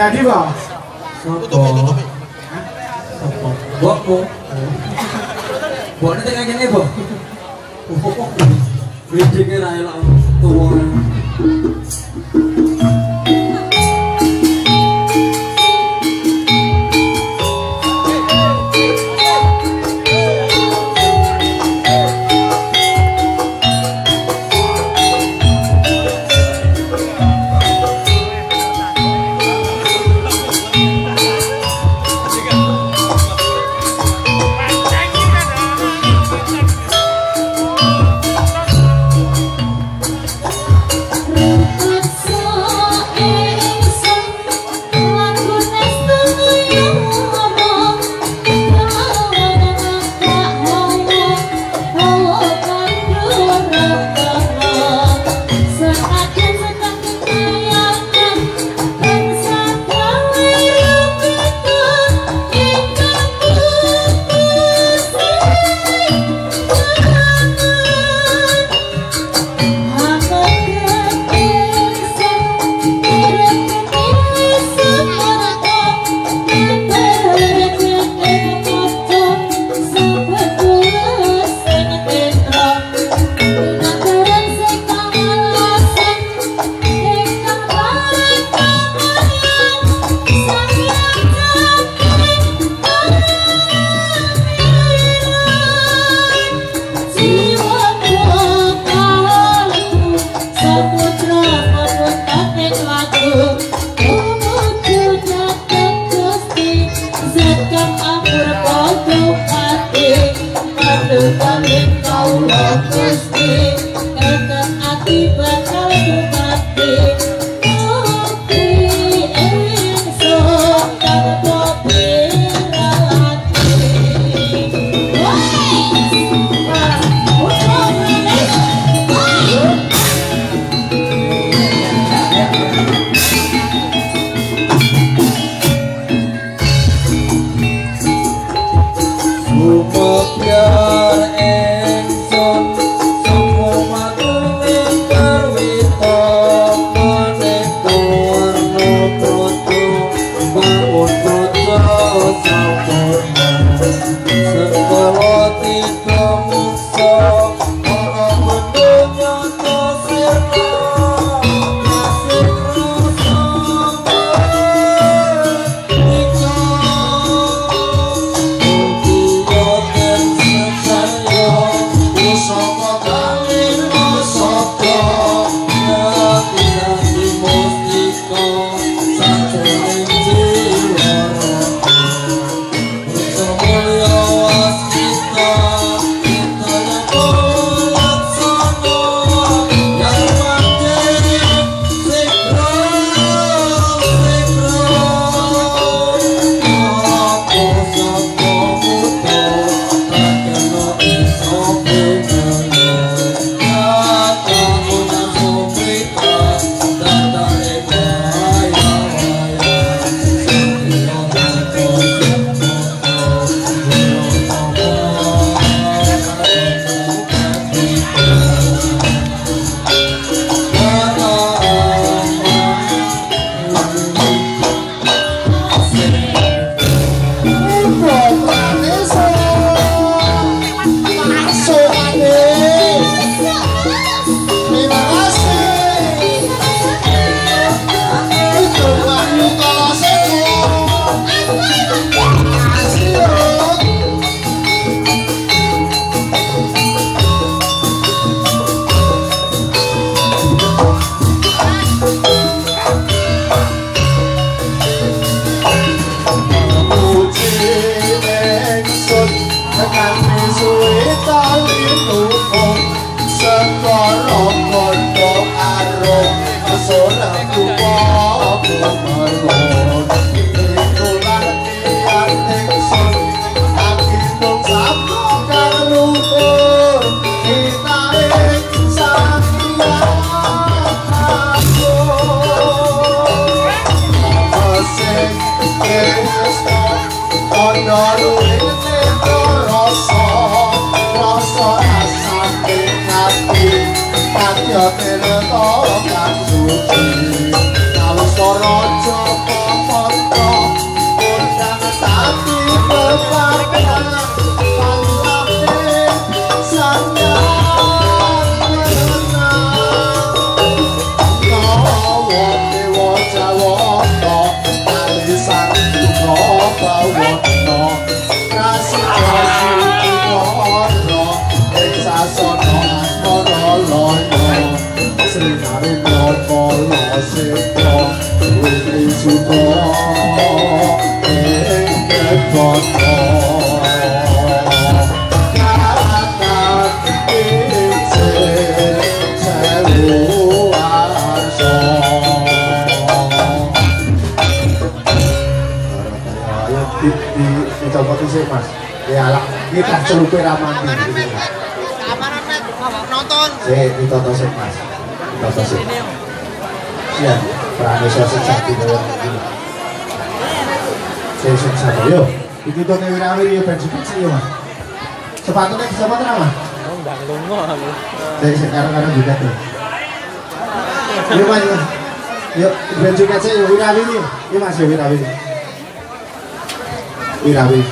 Jadi bang, tutupi. Bok. Bok nanti kayak gini bok. Bok. Bridgingnya rela tuh. Celupe ramadi nonton ditoto sik Mas ditoto sik ya pranusa sejati dewa sik sik sayo iki to newirawi ya baju kecil Mas sepatune bisa apa Mas oh ndak lungo lho sik sik karo juga tuh yo Mas yo baju kecil yo wirawi iki Mas yo wirawi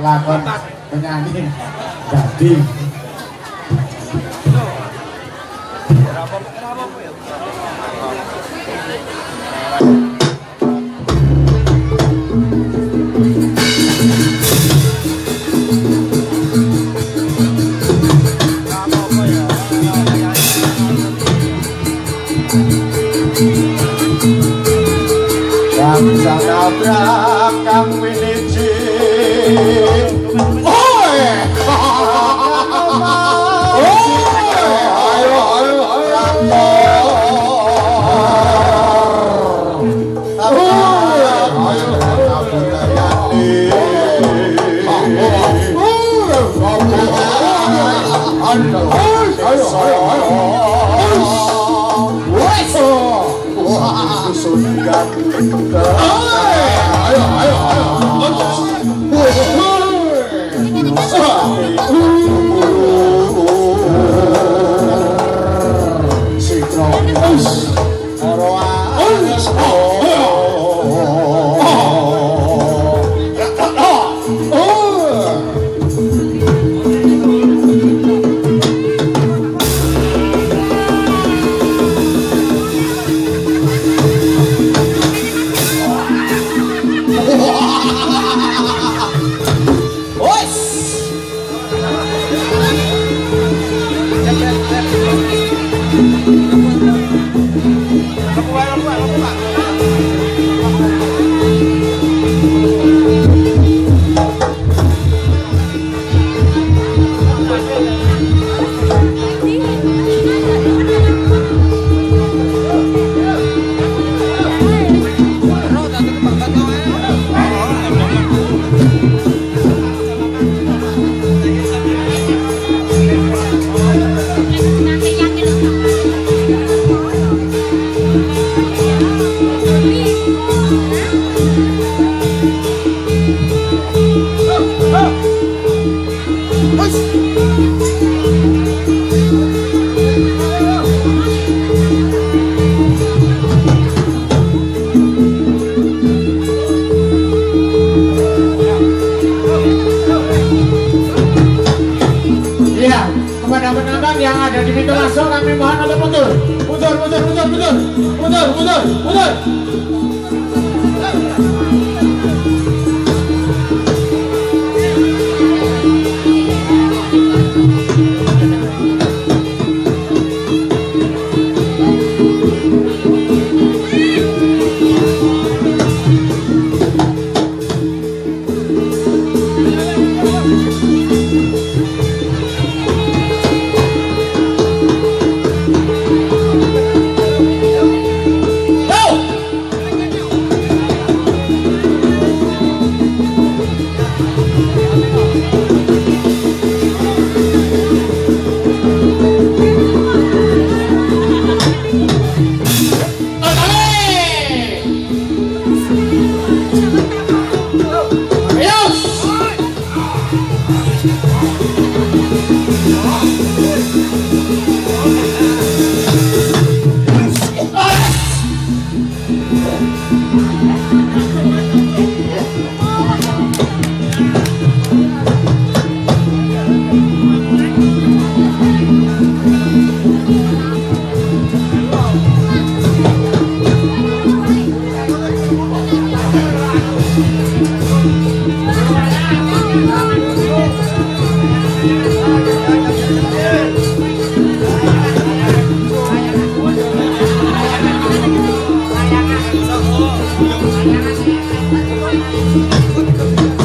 Pelakon penyanyi jadi kami sangat berakam miniji. What the